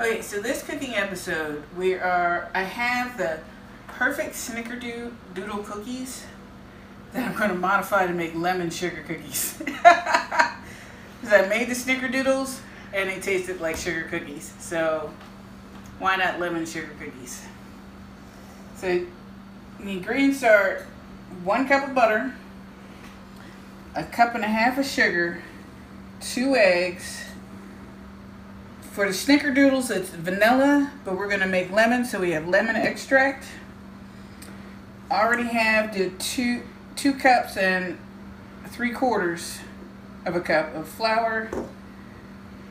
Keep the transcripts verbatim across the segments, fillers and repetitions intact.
Okay, so this cooking episode, we are, I have the perfect Snickerdoodle cookies that I'm going to modify to make lemon sugar cookies. Because I made the Snickerdoodles and they tasted like sugar cookies. So why not lemon sugar cookies? So the ingredients are one cup of butter, a cup and a half of sugar, two eggs. For the Snickerdoodles, it's vanilla, but we're going to make lemon, so we have lemon extract. I already have the two, two cups and three quarters of a cup of flour,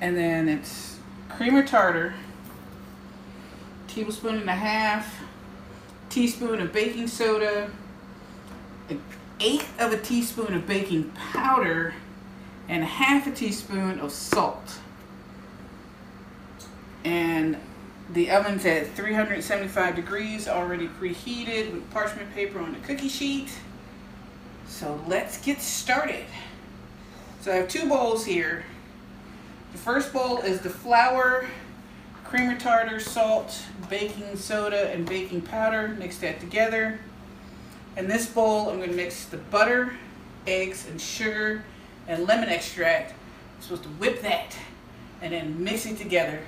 and then it's cream of tartar, tablespoon and a half, teaspoon of baking soda, an eighth of a teaspoon of baking powder, and half a teaspoon of salt. And the oven's at three hundred seventy-five degrees, already preheated with parchment paper on the cookie sheet. So let's get started. So I have two bowls here. The first bowl is the flour, cream of tartar, salt, baking soda, and baking powder. Mix that together. In this bowl, I'm going to mix the butter, eggs, and sugar, and lemon extract. I'm supposed to whip that and then mix it together.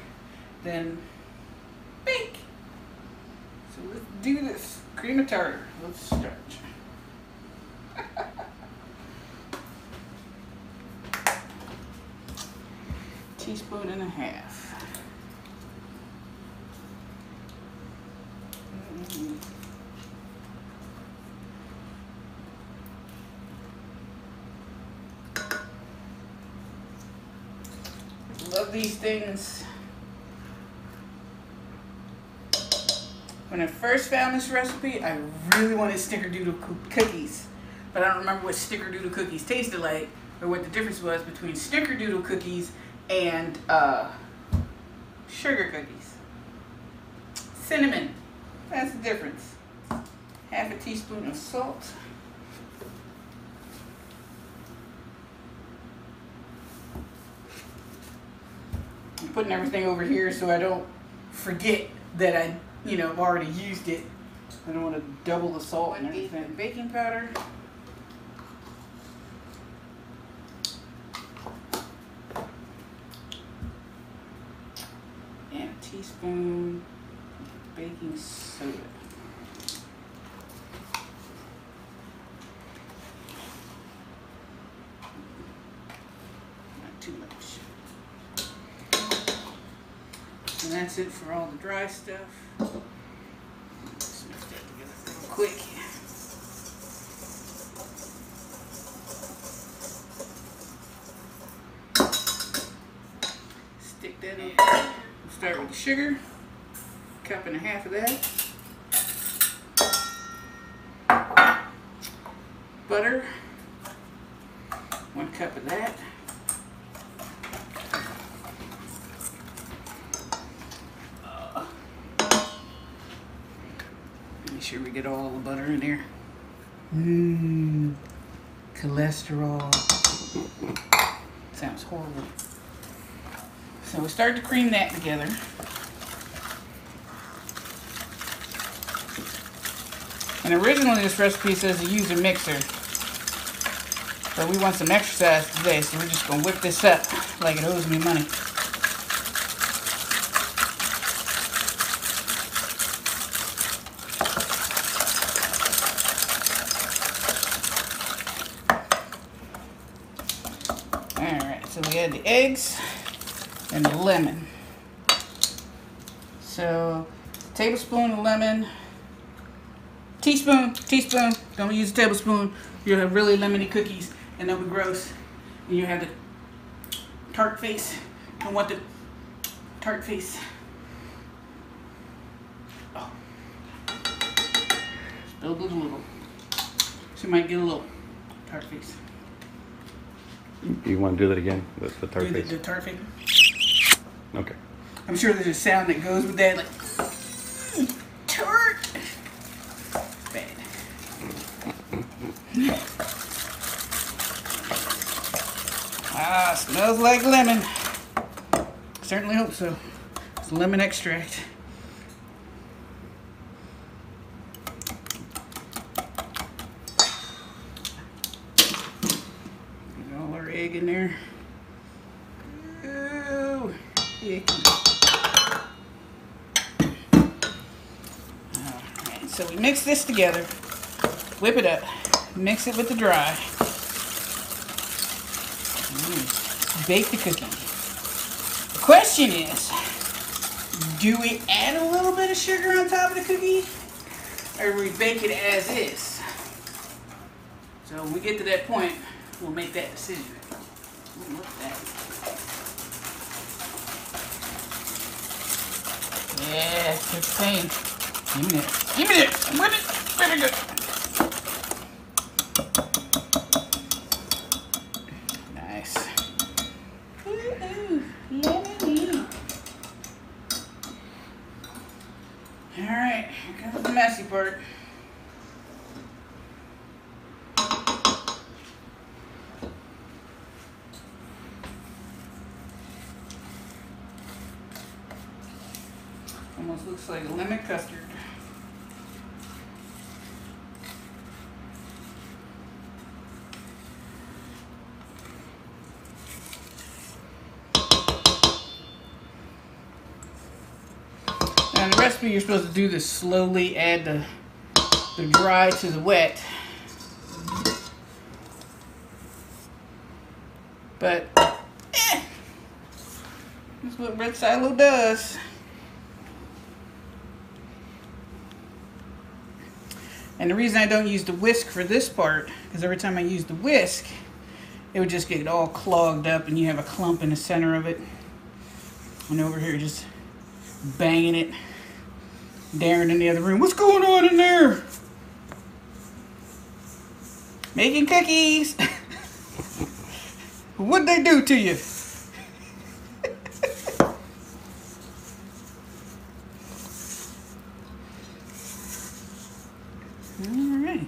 Then bake. So let's do this. Cream of tartar. Let's start. Teaspoon and a half. Mm-hmm. Love these things. When I first found this recipe, I really wanted Snickerdoodle co cookies, but I don't remember what Snickerdoodle cookies tasted like or what the difference was between Snickerdoodle cookies and uh, sugar cookies. Cinnamon, that's the difference. Half a teaspoon of salt. I'm putting everything over here so I don't forget that I You know, I've already used it. I don't want to double the salt and everything. Baking powder. And a teaspoon of baking soda. Not too much. And that's it for all the dry stuff. Let's mix that together real quick. Stick that in. We'll start with the sugar. Cup and a half of that. Butter. One cup of that. Make sure we get all the butter in there. Mmm, cholesterol. Sounds horrible. So we start to cream that together. And originally this recipe says to use a mixer. But we want some exercise today, so we're just gonna whip this up like it owes me money. So we add the eggs and the lemon. So tablespoon of lemon, teaspoon, teaspoon, don't use a tablespoon. You'll have really lemony cookies and they'll be gross. And you have the tart face. Don't want the tart face. Oh. Spilled it a little. So you might get a little tart face. You want to do that again? The, the tart do the, face? The tart face. Okay. I'm sure there's a sound that goes with that, like, mm, tart! Bad. Ah, smells like lemon. Certainly hope so. some lemon extract. Get all our egg in there. Ooh, yucky. Alright, so we mix this together, whip it up, mix it with the dry. Mm. Bake the cookie. Question is, do we add a little bit of sugar on top of the cookie, or we bake it as is? So when we get to that point, we'll make that decision. Ooh, look at that. Yeah, it's the same. Give me that. Give me that. Let it. Let it go. Nice. Ooh, ooh. Yeah. Alright, here comes the messy part. Almost looks like a lemon custard. In the recipe, you're supposed to do this slowly, add the, the dry to the wet. But, eh, that's what Red Silo does. And the reason I don't use the whisk for this part, because every time I use the whisk, it would just get all clogged up and you have a clump in the center of it. And over here, just banging it. Darren in the other room, what's going on in there? Making cookies. What'd they do to you? All right,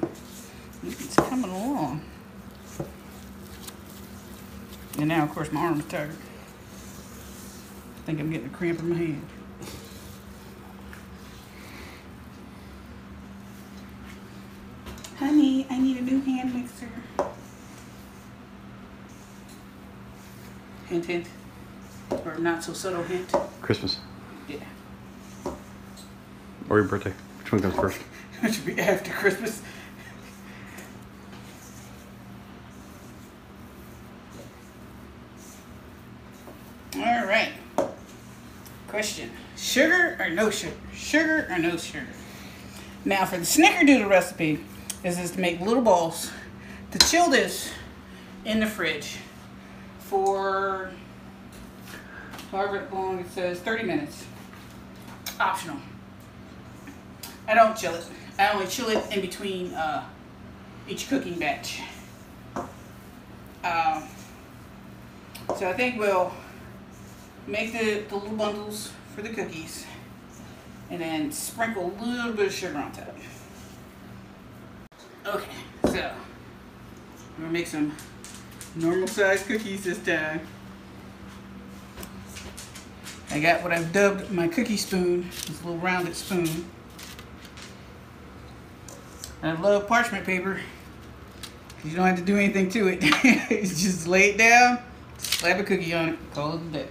it's coming along. And now, of course, my arm's tired. I think I'm getting a cramp in my hand. Honey, I need a new hand mixer. Hint, hint. Or not so subtle hint. Christmas. Yeah. Or your birthday. Which one comes first? It should be after Christmas. All right. Question. Sugar or no sugar? Sugar or no sugar? Now for the Snickerdoodle recipe, is is to make little balls, to chill this in the fridge for however long it says, thirty minutes, optional. I don't chill it. I only chill it in between uh, each cooking batch. Um, so I think we'll make the, the little bundles for the cookies and then sprinkle a little bit of sugar on top. Okay, so I'm gonna make some normal size cookies this time. I got what I've dubbed my cookie spoon, this little rounded spoon. I love parchment paper. You don't have to do anything to it. You just lay it down, slap a cookie on it, call it a day.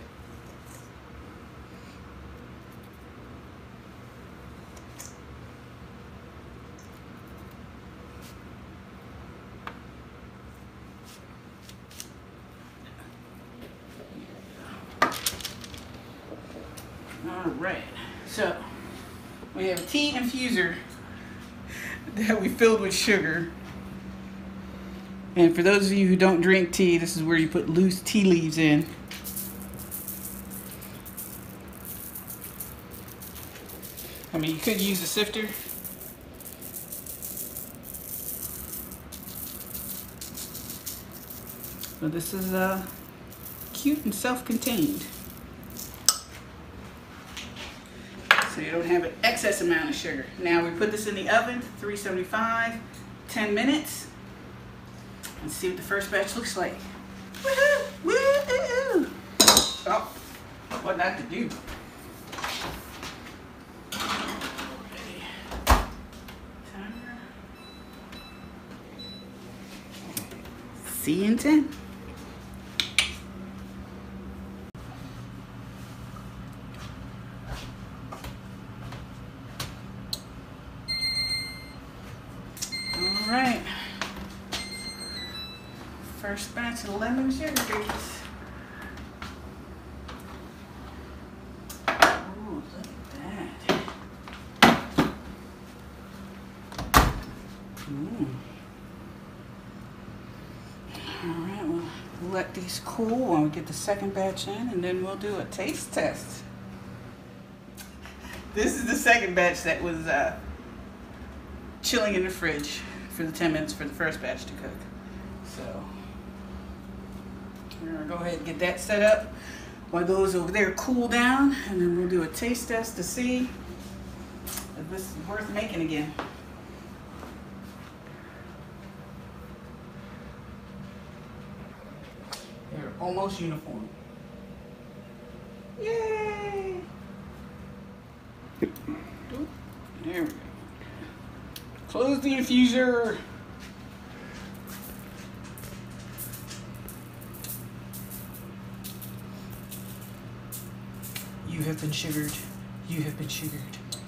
Alright, so we have a tea infuser that we filled with sugar. And for those of you who don't drink tea, this is where you put loose tea leaves in. I mean, you could use a sifter. But this is uh, cute and self-contained. So you don't have an excess amount of sugar. Now we put this in the oven, three seventy-five, ten minutes. Let's see what the first batch looks like. Woohoo! Woohoo! Oh, what not to do. See you in ten. All right. First batch of lemon sugar cookies. Let these cool while we get the second batch in, and then we'll do a taste test. This is the second batch that was uh, chilling in the fridge for the ten minutes for the first batch to cook. So we're gonna go ahead and get that set up while those over there cool down, and then we'll do a taste test to see if this is worth making again. Almost uniform. Yay! There we go. Close the infuser. You have been sugared. You have been sugared.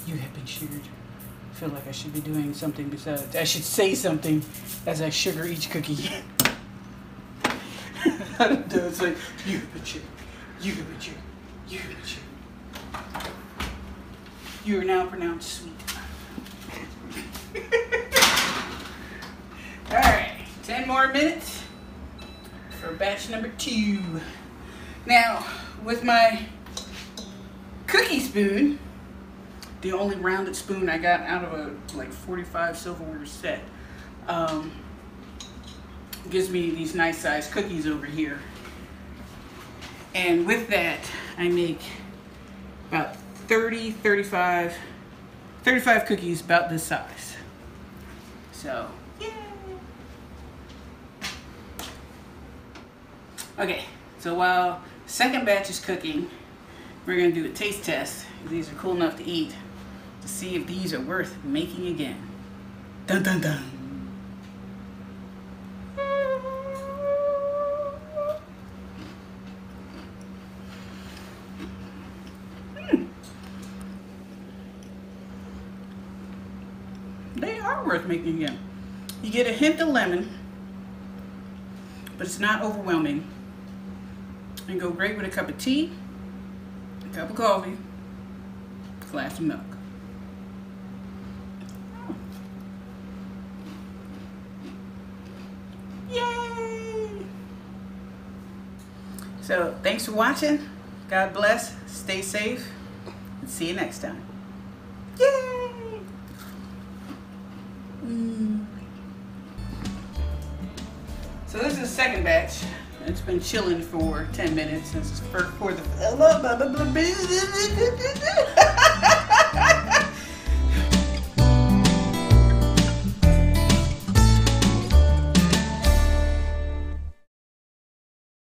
You have been sugared. I feel like I should be doing something besides. I should say something as I sugar each cookie. It's like, you have been sugared, you have been sugared, you have been sugared. You are now pronounced sweet. All right, ten more minutes for batch number two. Now, with my cookie spoon, the only rounded spoon I got out of a like forty-five silverware set, um, gives me these nice sized cookies over here. And with that, I make about thirty, thirty-five, thirty-five cookies about this size. So, yay! Okay, so while second batch is cooking, we're gonna do a taste test. These are cool enough to eat, to see if these are worth making again. Dun dun dun. Worth making again. You get a hint of lemon, but it's not overwhelming, and go great with a cup of tea, a cup of coffee, a glass of milk. Oh. Yay! So thanks for watching. God bless, stay safe, and see you next time. Yay! So this is the second batch. It's been chilling for ten minutes since it's for, for the